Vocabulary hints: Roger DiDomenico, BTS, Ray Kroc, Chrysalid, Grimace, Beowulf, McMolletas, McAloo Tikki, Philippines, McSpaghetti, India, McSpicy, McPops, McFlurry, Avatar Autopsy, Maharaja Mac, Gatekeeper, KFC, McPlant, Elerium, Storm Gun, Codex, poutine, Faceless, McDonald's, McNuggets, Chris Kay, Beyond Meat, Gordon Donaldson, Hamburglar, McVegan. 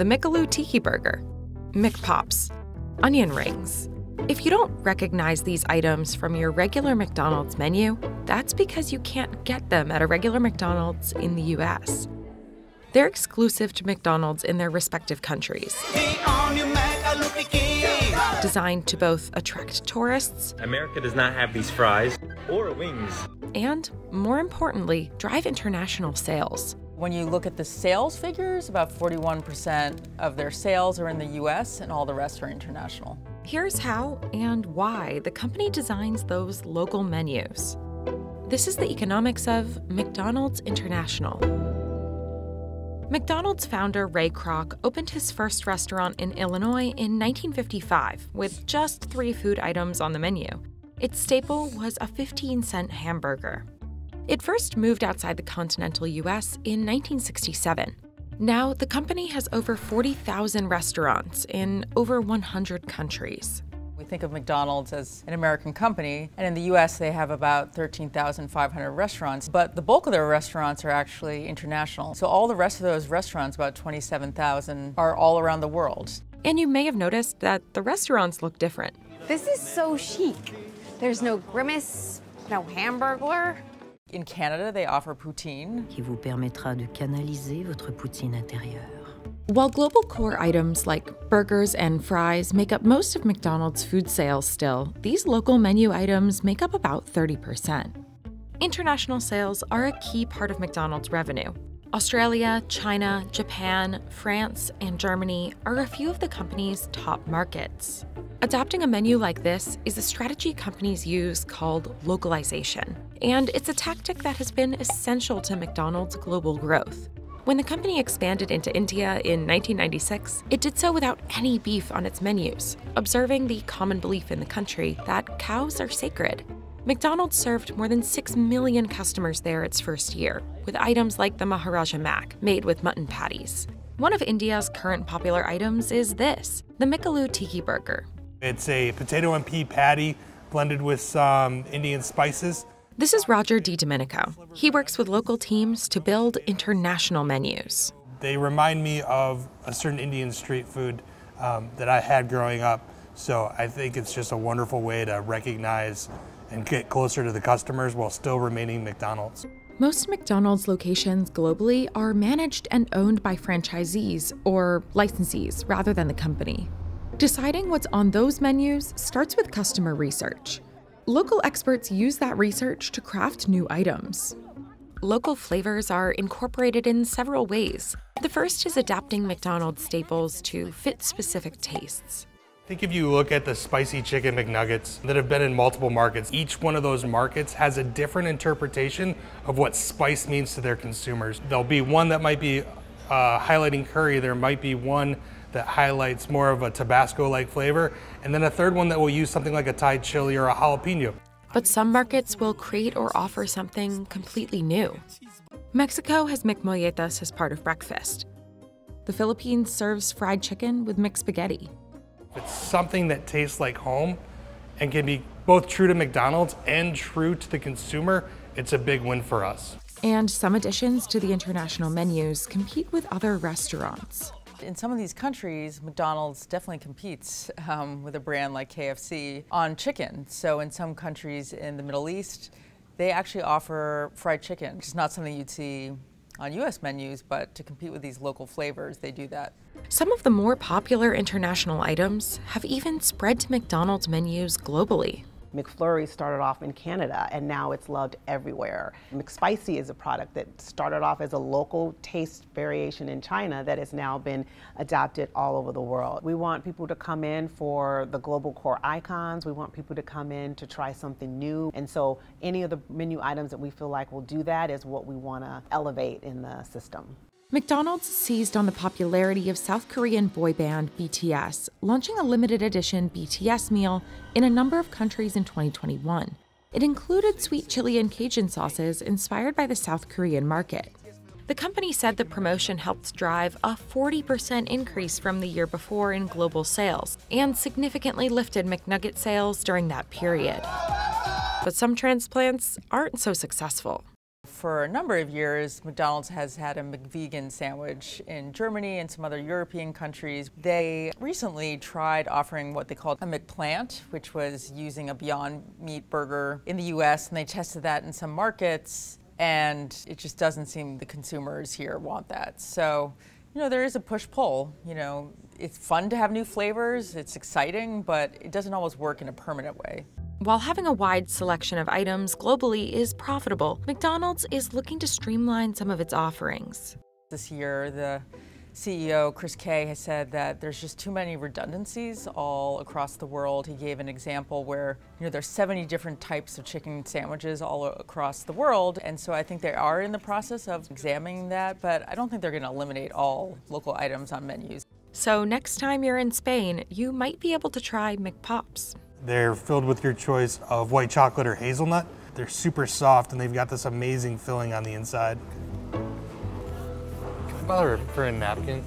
the McAloo Tikki Burger, McPops, onion rings. If you don't recognize these items from your regular McDonald's menu, that's because you can't get them at a regular McDonald's in the US. They're exclusive to McDonald's in their respective countries. Designed to both attract tourists, America does not have these fries or wings, and more importantly, drive international sales. When you look at the sales figures, about 41% of their sales are in the US and all the rest are international. Here's how and why the company designs those local menus. This is the economics of McDonald's International. McDonald's founder Ray Kroc opened his first restaurant in Illinois in 1955 with just 3 food items on the menu. Its staple was a 15-cent hamburger. It first moved outside the continental US in 1967. Now, the company has over 40,000 restaurants in over 100 countries. We think of McDonald's as an American company, and in the US they have about 13,500 restaurants, but the bulk of their restaurants are actually international. So all the rest of those restaurants, about 27,000, are all around the world. And you may have noticed that the restaurants look different. This is so chic. There's no Grimace, no Hamburglar. In Canada, they offer poutine. Qui vous permettra de canaliser votre poutine intérieure. While global core items like burgers and fries make up most of McDonald's food sales still, these local menu items make up about 30%. International sales are a key part of McDonald's revenue. Australia, China, Japan, France, and Germany are a few of the company's top markets. Adopting a menu like this is a strategy companies use called localization, and it's a tactic that has been essential to McDonald's global growth. When the company expanded into India in 1996, it did so without any beef on its menus, observing the common belief in the country that cows are sacred. McDonald's served more than 6 million customers there its first year, with items like the Maharaja Mac, made with mutton patties. One of India's current popular items is this, the McAloo Tikki Burger. It's a potato and pea patty blended with some Indian spices. This is Roger DiDomenico. He works with local teams to build international menus. They remind me of a certain Indian street food that I had growing up, so I think it's just a wonderful way to recognize and get closer to the customers while still remaining McDonald's. Most McDonald's locations globally are managed and owned by franchisees or licensees rather than the company. Deciding what's on those menus starts with customer research. Local experts use that research to craft new items. Local flavors are incorporated in several ways. The first is adapting McDonald's staples to fit specific tastes. I think if you look at the spicy chicken McNuggets that have been in multiple markets, each one of those markets has a different interpretation of what spice means to their consumers. There'll be one that might be highlighting curry, there might be one that highlights more of a Tabasco-like flavor, and then a third one that will use something like a Thai chili or a jalapeno. But some markets will create or offer something completely new. Mexico has McMolletas as part of breakfast. The Philippines serves fried chicken with McSpaghetti. It's something that tastes like home and can be both true to McDonald's and true to the consumer. It's a big win for us. And some additions to the international menus compete with other restaurants. In some of these countries, McDonald's definitely competes with a brand like KFC on chicken. So in some countries in the Middle East, they actually offer fried chicken, which is not something you'd see on US menus, but to compete with these local flavors, they do that. Some of the more popular international items have even spread to McDonald's menus globally. McFlurry started off in Canada and now it's loved everywhere. McSpicy is a product that started off as a local taste variation in China that has now been adopted all over the world. We want people to come in for the global core icons. We want people to come in to try something new. And so any of the menu items that we feel like will do that is what we want to elevate in the system. McDonald's seized on the popularity of South Korean boy band BTS, launching a limited edition BTS meal in a number of countries in 2021. It included sweet chili and Cajun sauces inspired by the South Korean market. The company said the promotion helped drive a 40% increase from the year before in global sales and significantly lifted McNugget sales during that period. But some transplants aren't so successful. for a number of years, McDonald's has had a McVegan sandwich in Germany and some other European countries. They recently tried offering what they called a McPlant, which was using a Beyond Meat burger in the US, and they tested that in some markets, and it just doesn't seem the consumers here want that. So, you know, there is a push-pull. You know, it's fun to have new flavors, it's exciting, but it doesn't always work in a permanent way. While having a wide selection of items globally is profitable, McDonald's is looking to streamline some of its offerings. This year, the CEO, Chris Kay, has said that there's just too many redundancies all across the world. He gave an example where, you know, there's 70 different types of chicken sandwiches all across the world, and so I think they are in the process of examining that, but I don't think they're going to eliminate all local items on menus. So next time you're in Spain, you might be able to try McPops. They're filled with your choice of white chocolate or hazelnut. They're super soft and they've got this amazing filling on the inside. Can I bother for a napkin?